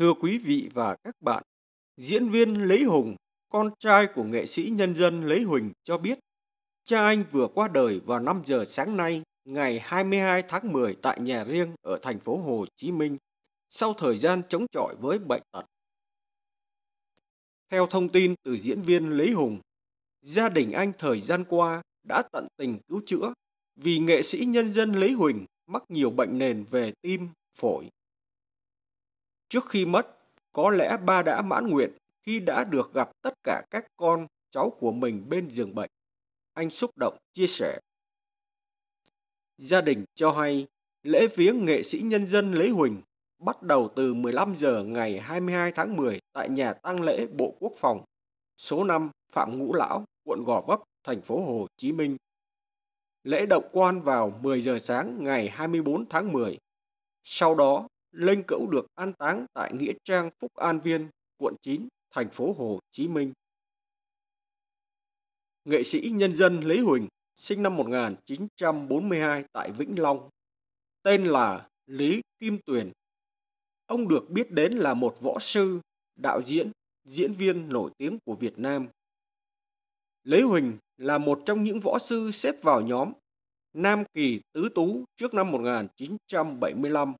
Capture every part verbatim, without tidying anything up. Thưa quý vị và các bạn, diễn viên Lý Hùng, con trai của nghệ sĩ nhân dân Lý Huỳnh cho biết, cha anh vừa qua đời vào năm giờ sáng nay, ngày hai mươi hai tháng mười tại nhà riêng ở thành phố Hồ Chí Minh, sau thời gian chống chọi với bệnh tật. Theo thông tin từ diễn viên Lý Hùng, gia đình anh thời gian qua đã tận tình cứu chữa vì nghệ sĩ nhân dân Lý Huỳnh mắc nhiều bệnh nền về tim, phổi. Trước khi mất, có lẽ ba đã mãn nguyện khi đã được gặp tất cả các con cháu của mình bên giường bệnh. Anh xúc động chia sẻ. Gia đình cho hay lễ viếng nghệ sĩ nhân dân Lý Huỳnh bắt đầu từ mười lăm giờ ngày hai mươi hai tháng mười tại nhà tang lễ Bộ Quốc phòng, số năm Phạm Ngũ Lão, quận Gò Vấp, thành phố Hồ Chí Minh. Lễ động quan vào mười giờ sáng ngày hai mươi bốn tháng mười. Sau đó, linh cữu được an táng tại nghĩa trang Phúc An Viên, quận chín, thành phố Hồ Chí Minh. Nghệ sĩ nhân dân Lý Huỳnh sinh năm một nghìn chín trăm bốn mươi hai tại Vĩnh Long, tên là Lý Kim Tuyền. Ông được biết đến là một võ sư, đạo diễn, diễn viên nổi tiếng của Việt Nam. Lý Huỳnh là một trong những võ sư xếp vào nhóm Nam Kỳ Tứ Tú trước năm một nghìn chín trăm bảy mươi lăm,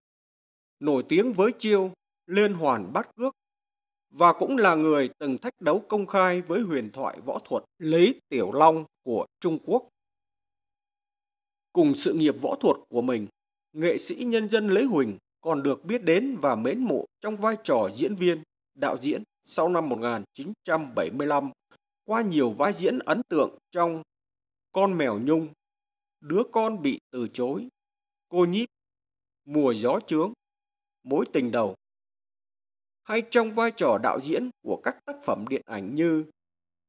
nổi tiếng với chiêu Liên Hoàn Bát Cước và cũng là người từng thách đấu công khai với huyền thoại võ thuật Lý Tiểu Long của Trung Quốc. Cùng sự nghiệp võ thuật của mình, nghệ sĩ nhân dân Lý Huỳnh còn được biết đến và mến mộ trong vai trò diễn viên, đạo diễn sau năm một nghìn chín trăm bảy mươi lăm qua nhiều vai diễn ấn tượng trong Con Mèo Nhung, Đứa Con Bị Từ Chối, Cô Nhít, Mùa Gió Chướng, Mối Tình Đầu, hay trong vai trò đạo diễn của các tác phẩm điện ảnh như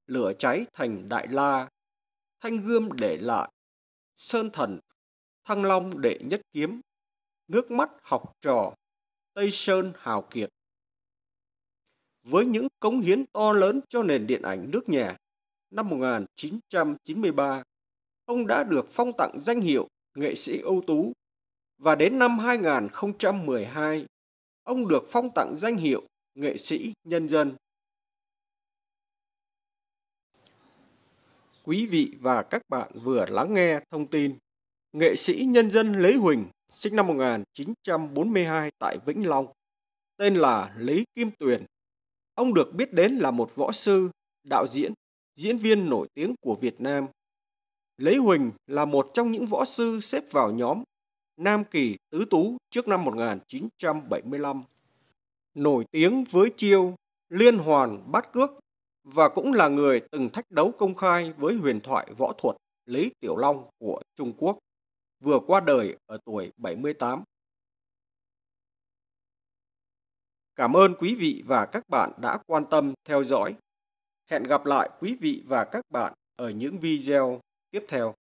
Lửa Cháy Thành Đại La, Thanh Gươm Để Lại, Sơn Thần, Thăng Long Để Nhất Kiếm, Nước Mắt Học Trò, Tây Sơn Hào Kiệt. Với những cống hiến to lớn cho nền điện ảnh nước nhà, năm một nghìn chín trăm chín mươi ba, ông đã được phong tặng danh hiệu nghệ sĩ ưu tú và đến năm hai nghìn không trăm mười hai, ông được phong tặng danh hiệu nghệ sĩ nhân dân. Quý vị và các bạn vừa lắng nghe thông tin nghệ sĩ nhân dân Lý Huỳnh sinh năm một nghìn chín trăm bốn mươi hai tại Vĩnh Long, tên là Lý Kim Tuyền. Ông được biết đến là một võ sư, đạo diễn, diễn viên nổi tiếng của Việt Nam. Lý Huỳnh là một trong những võ sư xếp vào nhóm Nam Kỳ Tứ Tú trước năm một nghìn chín trăm bảy mươi lăm, nổi tiếng với chiêu Liên Hoàn Bát Cước và cũng là người từng thách đấu công khai với huyền thoại võ thuật Lý Tiểu Long của Trung Quốc, vừa qua đời ở tuổi bảy mươi tám. Cảm ơn quý vị và các bạn đã quan tâm theo dõi. Hẹn gặp lại quý vị và các bạn ở những video tiếp theo.